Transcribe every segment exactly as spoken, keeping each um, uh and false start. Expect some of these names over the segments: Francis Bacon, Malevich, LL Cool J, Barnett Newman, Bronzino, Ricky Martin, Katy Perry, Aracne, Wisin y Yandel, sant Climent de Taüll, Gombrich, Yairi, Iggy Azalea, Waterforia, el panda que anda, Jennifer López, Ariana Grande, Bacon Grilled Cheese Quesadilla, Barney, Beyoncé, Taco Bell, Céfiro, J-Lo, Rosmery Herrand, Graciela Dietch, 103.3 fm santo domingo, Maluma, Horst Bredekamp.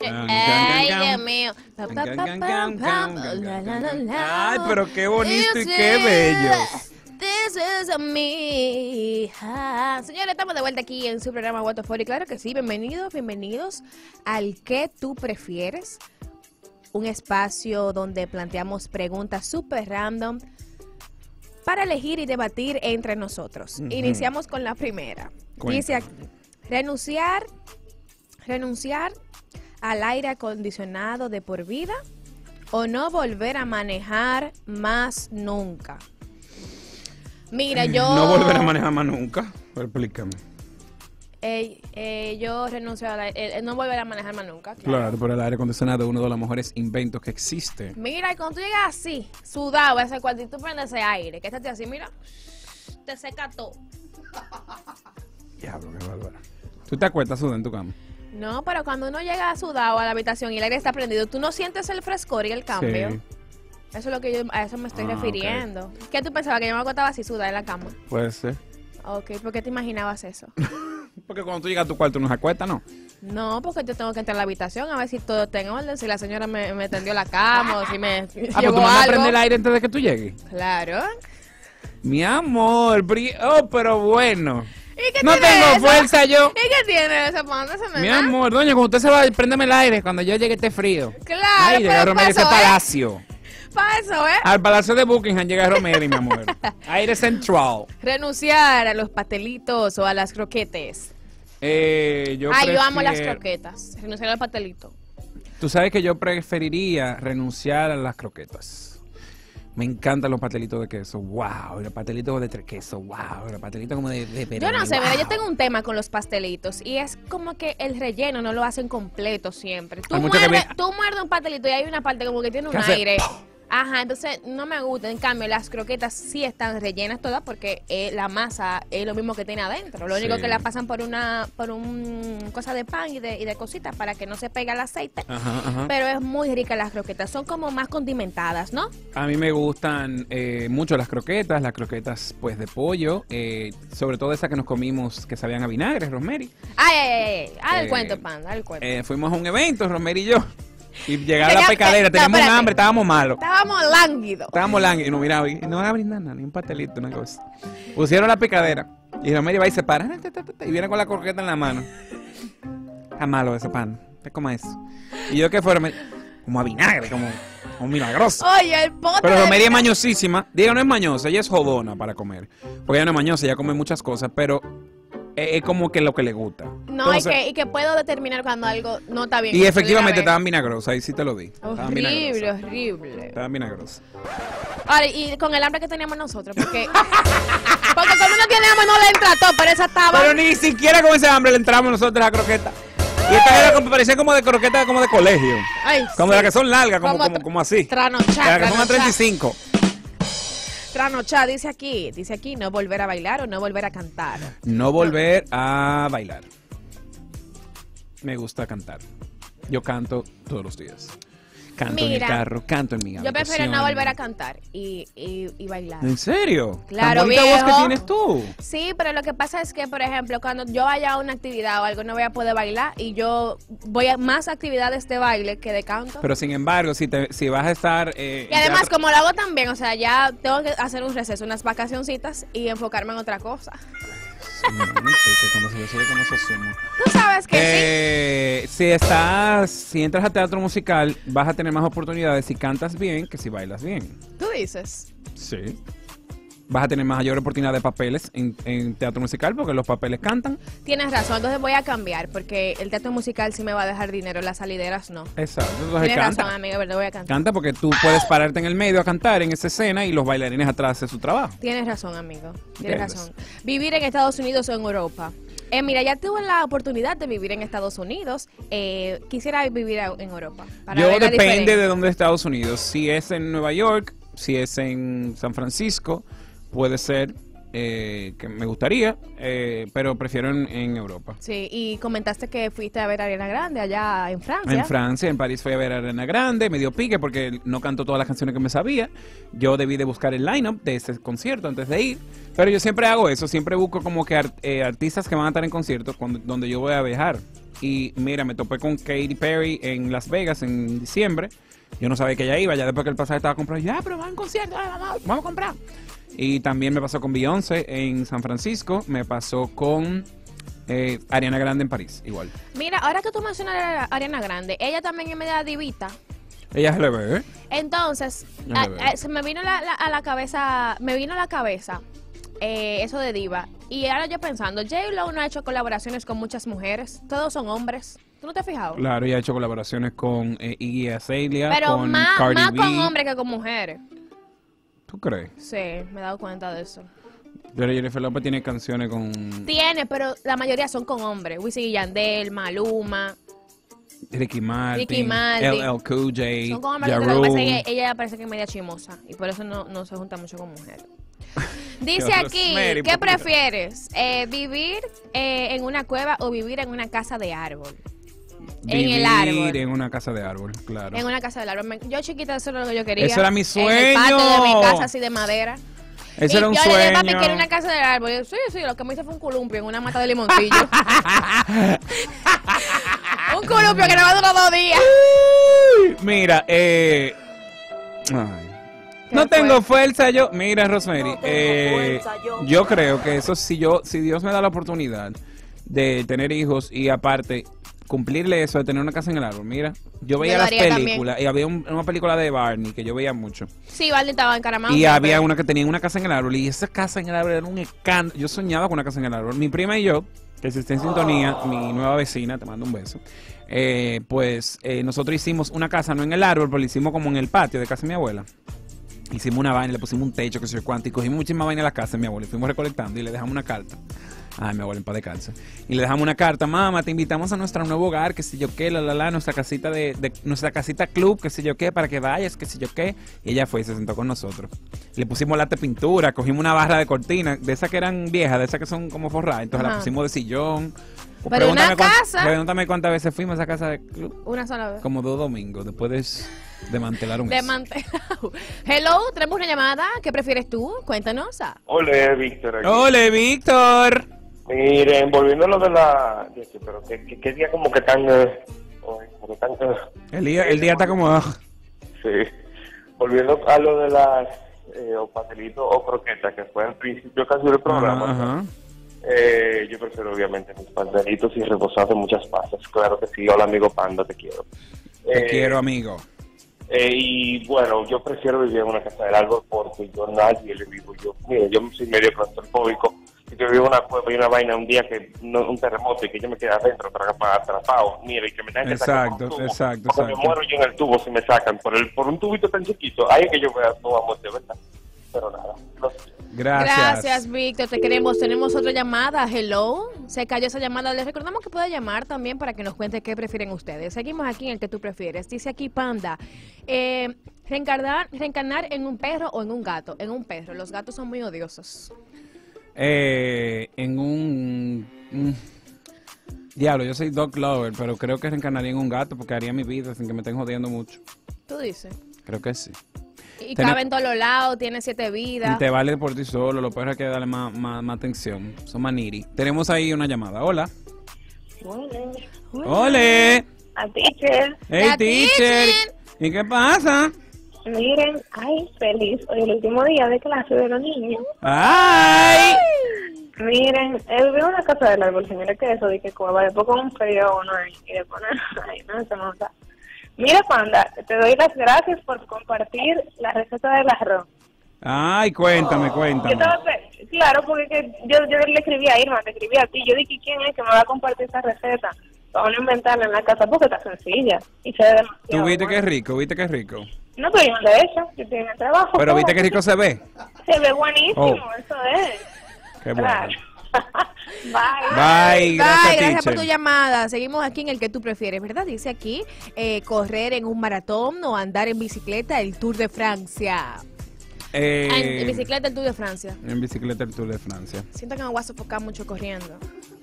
Ay, Dios mío. Ay, pero qué bonito y qué bello. This is me. Ah, señores, estamos de vuelta aquí en su programa Waterforia. Claro que sí, bienvenidos, bienvenidos al que tú prefieres. Un espacio donde planteamos preguntas súper random para elegir y debatir entre nosotros. Uh-huh. Iniciamos con la primera. Cuéntame. Dice aquí, renunciar, renunciar al aire acondicionado de por vida o no volver a manejar más nunca. Mira, yo... No volver a manejar más nunca, explícame. Eh, eh, yo renuncio a la, eh, no volver a manejar más nunca. Claro, claro, pero el aire acondicionado es uno de los mejores inventos que existe. Mira, y cuando tú llegas así, sudado, ese cuarto, y tú prendes ese aire, que estás así, mira, te seca todo. Diablo, qué bárbaro. ¿Tú te acuerdas sudando en tu cama? No, pero cuando uno llega sudado a la habitación y el aire está prendido, tú no sientes el frescor y el cambio. Sí. Eso es lo que yo, a eso me estoy ah, refiriendo. Okay. ¿Qué tú pensabas? Que yo me acostaba así sudada en la cama. Puede ser. Ok, ¿por qué te imaginabas eso? Porque cuando tú llegas a tu cuarto no se acuesta, ¿no? No, porque yo tengo que entrar a la habitación a ver si todo está en orden, si la señora me, me tendió la cama o si me si ah, llegó algo. Ah, pero tú prender el aire antes de que tú llegues. Claro. Mi amor, oh, pero bueno. ¿Y qué no tiene tengo eso? Fuerza yo. ¿Y qué tiene eso? ¿Para dónde se me Mi da? Amor, doña, cuando usted se va, préndeme el aire, cuando yo llegue esté frío. Claro, ay, pero llegaron a ese palacio. Para eso, ¿eh? Al Palacio de Buckingham llega Rosmery, mi amor. Aire central. Renunciar a los pastelitos o a las croquetas. Eh, yo ah, prefiero... yo amo las croquetas. Renunciar al pastelito. Tú sabes que yo preferiría renunciar a las croquetas. Me encantan los pastelitos de queso. Wow, los pastelitos de tres quesos. Wow, los pastelitos como de, de perón. Yo no sé, wow. Pero yo tengo un tema con los pastelitos y es como que el relleno no lo hacen completo siempre. Tú muerdes muerde un pastelito y hay una parte como que tiene un aire. ¡Pof! Ajá, entonces no me gusta. En cambio, las croquetas sí están rellenas todas porque eh, la masa es lo mismo que tiene adentro. Lo sí. único que la pasan por una por un cosa de pan y de, y de cositas para que no se pegue el aceite. Ajá, ajá. Pero es muy rica las croquetas. Son como más condimentadas, ¿no? A mí me gustan eh, mucho las croquetas. Las croquetas, pues, de pollo. Eh, sobre todo esas que nos comimos que sabían a vinagre, Rosmery. Ay, ay, ay. Haz el eh, cuento, pan, haz el cuento. Eh, fuimos a un evento, Rosmery y yo. Y llegaba la pecadera, no, teníamos espérate. hambre, estábamos malos. Estábamos lánguidos. Estábamos lánguidos. No, mira, no van a brindar nada, ni un pastelito, una cosa. Pusieron la picadera y Rosmery va y se para. Y viene con la croqueta en la mano. Está malo ese pan. Es como eso. Y yo que fuera, como a vinagre, como, como milagroso. Oye, el pote. Pero Rosmery es mañosísima. Diga, no es mañosa, ella es jodona para comer. Porque ella no es mañosa, ella come muchas cosas, pero... es como que lo que le gusta. No, entonces, y, que, y que puedo determinar cuando algo no está bien. Y efectivamente estaban vinagrosas, ahí sí te lo di. Horrible, horrible. Estaban vinagrosas. Ahora, y con el hambre que teníamos nosotros, porque... porque como no teníamos, no le entra todo, pero esa estaba... Pero ni siquiera con ese hambre le entramos nosotros a la croqueta. Y esta era como, parecía como de croqueta, como de colegio. Ay, como sí. Las que son largas, como, como, como, como así. Tranochá. Las que son a treinta y cinco. Tranocha, dice aquí, dice aquí, no volver a bailar o no volver a cantar. No volver a bailar. Me gusta cantar. Yo canto todos los días. Canto Mira, en el carro, canto en mi habitación. Yo prefiero no volver a cantar y, y, y bailar. ¿En serio? Claro, viejo. ¿Tan bonita voz que tienes tú? Sí, pero lo que pasa es que, por ejemplo, cuando yo vaya a una actividad o algo, no voy a poder bailar y yo voy a más actividades de baile que de canto. Pero sin embargo, si, te, si vas a estar... Eh, y además, ya... como lo hago también, o sea, ya tengo que hacer un receso, unas vacacioncitas y enfocarme en otra cosa. Tú sabes que eh, sí. Si estás, si entras a teatro musical, vas a tener más oportunidades si cantas bien que si bailas bien. ¿Tú dices? Sí. Vas a tener mayor oportunidad de papeles en, en teatro musical porque los papeles cantan. Tienes razón, entonces voy a cambiar porque el teatro musical sí me va a dejar dinero, las salideras no. Exacto. Entonces Tienes canta. razón, amiga, pero voy a cantar. Canta porque tú puedes pararte en el medio a cantar en esa escena y los bailarines atrás hacen su trabajo. Tienes razón, amigo. Tienes ¿Tienes? razón. Vivir en Estados Unidos o en Europa. Eh, mira, ya tuve la oportunidad de vivir en Estados Unidos. Eh, quisiera vivir en Europa. Para Yo depende diferencia. de dónde es Estados Unidos. Si es en Nueva York, si es en San Francisco... Puede ser eh, que me gustaría, eh, pero prefiero en, en Europa. Sí, y comentaste que fuiste a ver a Ariana Grande allá en Francia. En Francia, en París fui a ver a Ariana Grande, me dio pique porque no canto todas las canciones que me sabía. Yo debí de buscar el line-up de ese concierto antes de ir, pero yo siempre hago eso, siempre busco como que art eh, artistas que van a estar en conciertos cuando, donde yo voy a viajar. y mira, me topé con Katy Perry en Las Vegas en diciembre. Yo no sabía que ella iba, ya después que el pasaje estaba comprado, ya, ah, pero va a un concierto, ah, vamos, vamos a comprar. Y también me pasó con Beyoncé en San Francisco, me pasó con eh, Ariana Grande en París, igual. Mira, ahora que tú mencionas a Ariana Grande, ella también es media divita. Ella es el bebé, ¿eh? Entonces, a, a, se me vino la, la, a la cabeza, me vino a la cabeza eh, eso de diva. Y ahora yo pensando, J-Lo no ha hecho colaboraciones con muchas mujeres, todos son hombres. ¿Tú no te has fijado? Claro, ella ha hecho colaboraciones con eh, Iggy Azalea, pero con más, Cardi más B. Con hombres que con mujeres. ¿Tú crees? Sí, me he dado cuenta de eso. Pero Jennifer López tiene canciones con... Tiene, pero la mayoría son con hombres. Wisin y Yandel, Maluma... Ricky Martin, Ricky Martin, L L Cool J, son como hombres, lo que pasa es que ella parece que es media chimosa y por eso no, no se junta mucho con mujeres. Dice aquí, Rosmery, ¿qué prefieres? Eh, ¿Vivir eh, en una cueva o vivir en una casa de árbol? Vivir en el árbol. En una casa de árbol, claro. En una casa de árbol. Yo chiquita, eso era lo que yo quería. Eso era mi sueño. En el patio de mi casa así de madera. Eso era un sueño. Y yo le dije, papi, quiero una casa del árbol. Yo, sí, sí, lo que me hice fue un columpio en una mata de limoncillo. Un columpio que no va a durar dos días. Uy, mira, eh... Ay. No tengo fuerza yo. Mira, Rosmery, no eh, yo. yo creo que eso, si yo, si Dios me da la oportunidad de tener hijos y aparte cumplirle eso de tener una casa en el árbol, mira, yo veía las películas también. Y había un, una película de Barney que yo veía mucho. Sí, Barney estaba encaramado. Y había pero... una que tenía una casa en el árbol y esa casa en el árbol era un escándalo. Yo soñaba con una casa en el árbol. Mi prima y yo, que si está en sintonía, oh. mi nueva vecina, te mando un beso, eh, pues eh, nosotros hicimos una casa, no en el árbol, pero la hicimos como en el patio de casa de mi abuela. Hicimos una vaina, le pusimos un techo, que sé yo cuánto, y cogimos muchísima vaina de la casa de mi abuela, y fuimos recolectando y le dejamos una carta. Ay, mi abuela en paz descanse. Y le dejamos una carta, mamá, te invitamos a nuestro nuevo hogar, que sé yo qué, la la la, nuestra casita de, de nuestra casita club, que sé yo qué, para que vayas, que sé yo qué. Y ella fue y se sentó con nosotros. Le pusimos lata de pintura, cogimos una barra de cortina, de esas que eran viejas, de esas que son como forradas, entonces Ajá. la pusimos de sillón. Pues pero pregúntame, una casa, cuán, pregúntame cuántas veces fuimos a esa casa de club. Una sola vez. Como dos domingos, después de desmantelar un Desmantelado. Hello, tenemos una llamada. ¿Qué prefieres tú? Cuéntanos. A... Ole, Víctor. Aquí. Ole, Víctor. Miren, volviendo a lo de la... Pero qué, qué, qué día como que tan... Eh, como tan eh, el día, el día está como... Sí. Volviendo a lo de las... Eh, o pastelitos o croquetas, que fue al principio casi del programa. Ajá. ajá. Eh, yo prefiero obviamente mis pastelitos y rebozados de muchas pasas, claro que sí. Hola amigo Panda, te quiero. Te eh, quiero amigo. Eh, y bueno, yo prefiero vivir en una casa del árbol porque yo nadie le vivo yo. Mira, yo soy medio claustrofóbico y yo vivo en una cueva y una vaina un día que no, un terremoto y que yo me quedé adentro atrapado. Mira, y que me tengan exacto, que sacar por un tubo, exacto, porque exacto. me muero yo en el tubo si me sacan por el por un tubito tan chiquito. Ahí es que yo voy a todo a muerte, ¿verdad? Pero nada, los Gracias. Gracias, Víctor. Te queremos. Tenemos otra llamada. Hello. Se cayó esa llamada. Les recordamos que puede llamar también para que nos cuente qué prefieren ustedes. Seguimos aquí en el que tú prefieres. Dice aquí Panda. Eh, reencarnar, reencarnar en un perro o en un gato. En un perro. Los gatos son muy odiosos. Eh, en un... Mm, diablo, yo soy dog lover, pero creo que reencarnaría en un gato porque haría mi vida sin que me estén jodiendo mucho. ¿Tú dices? Creo que sí. Y Tené, cabe en todos los lados, tiene siete vidas. Y te vale por ti solo, los perros hay que darle más, más, más atención. Son maniri. Tenemos ahí una llamada. Hola. Hola. Hola. A teacher. Hey, teacher. ¿Y qué pasa? Miren, ay, feliz. Hoy es el último día de clase de los niños. ¡Ay! Miren, él vio una casa del árbol, señora, que eso, de que cueva, después con un frío o no hay, y de poner, ay, no se nota. Mira, Panda, te doy las gracias por compartir la receta del arroz. Ay, cuéntame, cuéntame. Yo te, claro, porque que yo, yo le escribí a Irma, te escribí a ti. Yo dije, ¿quién es que me va a compartir esa receta? Vamos a inventarla en la casa porque está sencilla y se ve demasiado. ¿Tú viste bueno. que es rico? ¿Viste que es rico? No, pero yo no lo he hecho, yo estoy en el trabajo. ¿Pero todo. Viste que rico se ve? Se ve buenísimo, oh. eso es. Qué bueno. Claro. Bye. Bye, Bye. Gracias, gracias por tu llamada. Seguimos aquí en el que tú prefieres, ¿verdad? Dice aquí, eh, correr en un maratón o andar en bicicleta el Tour de Francia. Eh, en, en bicicleta el Tour de Francia. En bicicleta el Tour de Francia. Siento que me voy a sofocar mucho corriendo.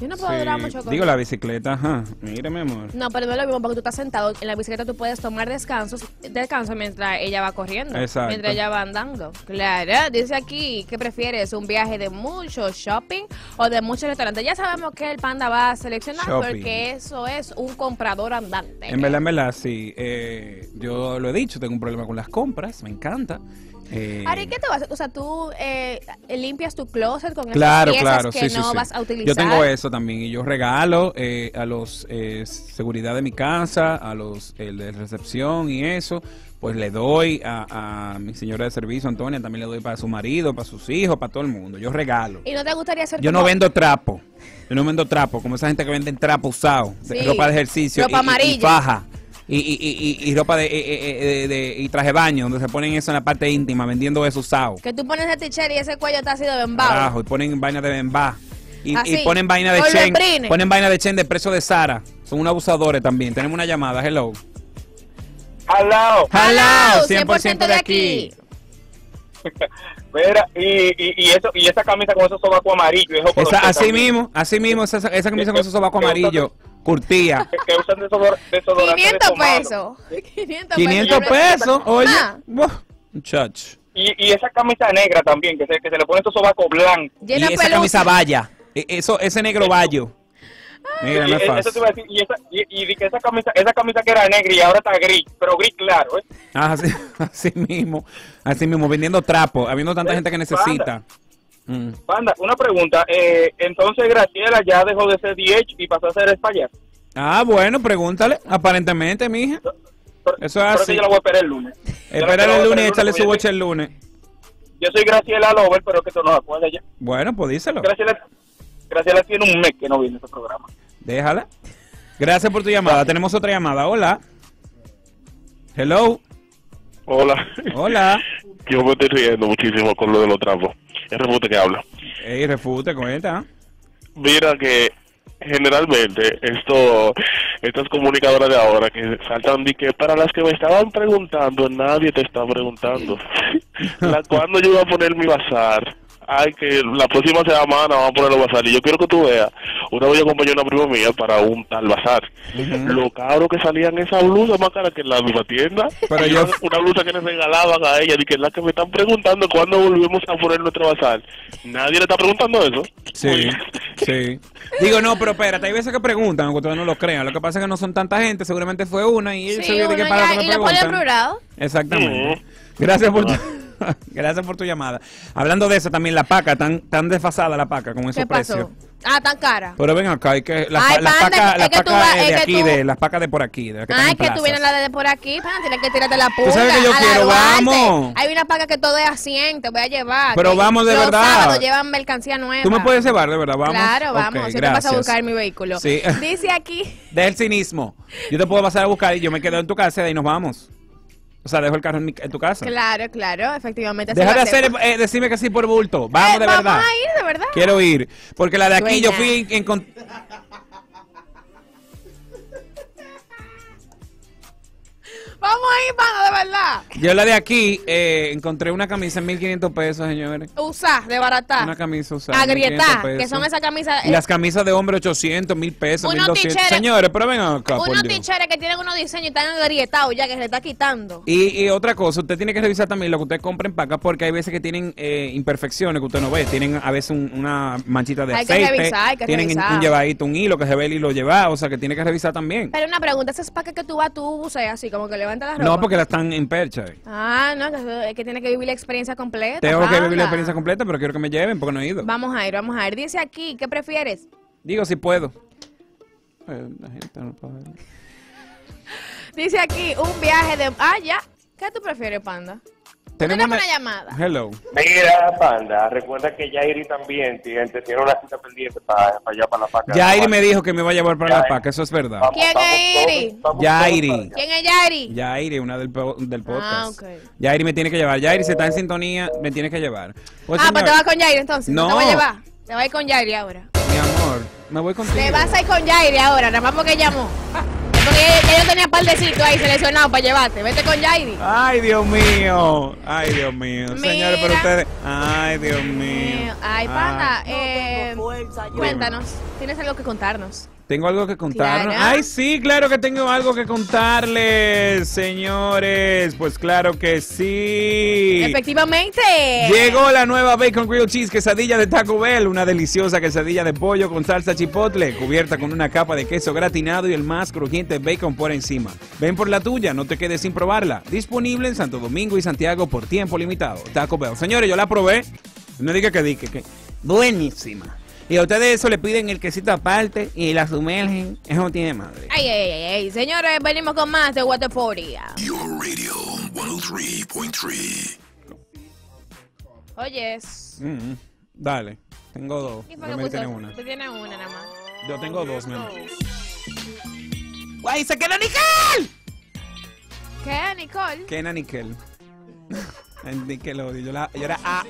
Yo no puedo sí. durar mucho con Digo, la bicicleta, ajá. Mira, mi amor. No, pero no es lo mismo porque tú estás sentado. En la bicicleta tú puedes tomar descansos, descanso mientras ella va corriendo. Exacto. Mientras ella va andando. Claro. Dice aquí, ¿qué prefieres? ¿Un viaje de mucho shopping o de muchos restaurantes? Ya sabemos que el Panda va a seleccionar shopping, porque eso es un comprador andante. En verdad, en verdad, sí. Eh, yo lo he dicho, tengo un problema con las compras. Me encanta. Eh, Ari, ¿qué te vas a...? O sea, tú eh, limpias tu closet con claro, esas piezas claro, que sí, no sí, vas sí. a utilizar. Yo tengo eso también y yo regalo eh, a los eh, seguridad de mi casa, a los eh, de recepción y eso. Pues le doy a, a mi señora de servicio, Antonia, también le doy para su marido, para sus hijos, para todo el mundo. Yo regalo. ¿Y no te gustaría hacer...? Yo no vendo trapo. Yo no vendo trapo, como esa gente que vende trapo usado, sí, ropa de ejercicio, ropa y, amarilla. Y faja. Y, y, y, y ropa de, de, de, de y traje baño, donde se ponen eso en la parte íntima, vendiendo eso usado. Que tú pones ese t-shirt y ese cuello está así de bembao. Carajo, y ponen vaina de bembá. Y, y ponen vaina de chen. Ponen vaina de chen de precio de Sara. Son unos abusadores también. Tenemos una llamada, hello. Hello. Hello, cien por ciento de aquí. Mira, y, y, y, eso, y esa camisa con esos sobacos amarillos. Esa, así mismo, así mismo, esa, esa camisa con esos sobacos amarillos. Curtía. Que, que usan desodor, desodorante quinientos pesos. quinientos pesos. Oye, muchacho. Y, y esa camisa negra también, que se, que se le pone estos sobacos blancos. Y, y esa pelusa. Camisa valla. Eso, ese negro vallo. Mira, no es fácil. Eso te iba a decir, y, esa, y, y esa, camisa, esa camisa que era negra y ahora está gris, pero gris claro, ¿eh? Ah, así, así mismo, así mismo, vendiendo trapos, habiendo tanta gente que necesita. Mm. Banda, una pregunta, eh, entonces Graciela ya dejó de ser D H y pasó a ser espallar. Ah, bueno, pregúntale, aparentemente, mija. Pero, pero, eso es así. Yo la voy a esperar el lunes. Espera el lunes y échale su boche el lunes. Yo soy Graciela Lover, pero que tú no acuerdas ya. Bueno, pues díselo. Graciela, Graciela tiene un mes que no viene a este programa. Déjala. Gracias por tu llamada. Tenemos otra llamada. Hola. Hello. Hola. Hola. Yo me estoy riendo muchísimo con lo de los trapos. Es Refute que habla. Ey, Refute, cuenta. Mira que generalmente esto, estas comunicadoras de ahora que saltan y que para las que me estaban preguntando, nadie te está preguntando. La cuando yo iba a poner mi bazar. Ay, que la próxima semana vamos a poner los bazares. Y yo quiero que tú veas. Una vez yo acompañé a una prima mía para un tal bazar. Uh -huh. Lo caro que salían esas blusas, más caras que en la misma tienda. Pero yo... Una blusa que les regalaban a ella. Y que es la que me están preguntando cuándo volvemos a poner nuestro bazar. Nadie le está preguntando eso. Sí, uy, sí. Digo, no, pero espérate, hay veces que preguntan, aunque ustedes no lo crean. Lo que pasa es que no son tanta gente. Seguramente fue una y ellos sí, uno que ya, para y lo ponen plural. Exactamente. Sí. Gracias por tu... Gracias por tu llamada. Hablando de eso también, la paca, tan, tan desfasada la paca con esos precios. Ah, tan cara. Pero ven acá, hay que la, Ay, la panda, paca, la paca va, de, de aquí, tú... de las pacas de por aquí. De que Ay, que plazas. Tú vienes la de por aquí, pan, tienes que tirarte la punta. ¿Tú sabes que yo quiero? Vamos. Hay una paca que todo es asiento, te voy a llevar. Pero vamos de los verdad. Sábados llevan mercancía nueva. Tú me puedes llevar, de verdad, vamos. Claro, vamos. Okay, yo gracias. Te paso a buscar mi vehículo. Sí. Dice aquí. Deja el cinismo. Yo te puedo pasar a buscar y yo me quedo en tu casa y ahí nos vamos. O sea, dejo el carro en, mi, en tu casa. Claro, claro, efectivamente. Deja de hacer, eh, decirme que sí por bulto. Vamos eh, de vamos verdad. Vamos a ir, de verdad. Quiero ir. Porque la de aquí Dueña. Yo fui en... en Vamos a ir, mano, de verdad. Yo la de aquí eh, encontré una camisa en mil quinientos pesos, señores. Usá, de barata. Una camisa usada. Agrietá, que son esas camisas. Eh. Las camisas de hombre, ochocientos, mil pesos, mil doscientos. Señores, pero vengan acá. Unos ticheres que tienen unos diseños y están agrietados ya, que se le está quitando. Y, y otra cosa, usted tiene que revisar también lo que usted compra en pacas, porque hay veces que tienen eh, imperfecciones que usted no ve. Tienen a veces un, una manchita de hay aceite. Hay que revisar, hay que tienen revisar. Tienen un llevadito, un hilo que se ve y lo lleva, o sea que tiene que revisar también. Pero una pregunta, esas pacas que tú vas, tú buceas así, como que le van. No, porque la están en percha. Ah, no, es que tiene que vivir la experiencia completa. Tengo banda. que vivir la experiencia completa, pero quiero que me lleven porque no he ido. Vamos a ir, vamos a ir. Dice aquí, ¿qué prefieres? Digo, si puedo. La gente no puede. Dice aquí, un viaje de... Ah, ya. ¿Qué tú prefieres, Panda? Tenemos una... una llamada. Hello. Mira, Panda, recuerda que Yairi también tiene, tiene una cita pendiente para, para allá, para la paca. Yairi me dijo que me va a llevar para Yairi. La paca, eso es verdad. Vamos, ¿quién es Yairi? Yairi. ¿Quién es Yairi? Yairi, una del, del podcast. Ah, okay. Yairi me tiene que llevar. Yairi, si está en sintonía, me tiene que llevar. Oh, ah, pero te vas con Yairi entonces. No. ¿Te vas a llevar? Te vas a ir con Yairi ahora. Mi amor, me voy contigo. Te vas a ir con Yairi ahora, nada más porque llamó. Porque yo tenía un par de sitios ahí seleccionados para llevarte. Vete con Yairi. Ay, Dios mío. Ay, Dios mío. Mira. Señores, pero ustedes. Ay, Dios mío. Ay, panda. Ay. Eh, no tengo fuerza, yo. Cuéntanos. ¿Tienes algo que contarnos? Tengo algo que contarnos. Claro. Ay, sí, claro que tengo algo que contarles, señores. Pues claro que sí. Efectivamente. Llegó la nueva Bacon Grilled Cheese Quesadilla de Taco Bell. Una deliciosa quesadilla de pollo con salsa chipotle, cubierta con una capa de queso gratinado y el más crujiente bacon por encima. Ven por la tuya, no te quedes sin probarla. Disponible en Santo Domingo y Santiago por tiempo limitado. Taco Bell. Señores, yo la probé. No diga que dije que buenísima. Y a ustedes eso le piden el quesito aparte y la sumergen. Eso no tiene madre. Ay, ay, ay, ay. Señores, venimos con más de Waterforia. Your Radio ciento tres punto tres. Oyes. Oh, mm, dale. Tengo dos. ¿Y para que una? Tú tienes una nada más. Yo tengo dos, menos. ¡Guay, se queda Nickel! ¿Qué, Nicole? ¿Qué, Nickel? Nickel odio. Yo, la, yo era A.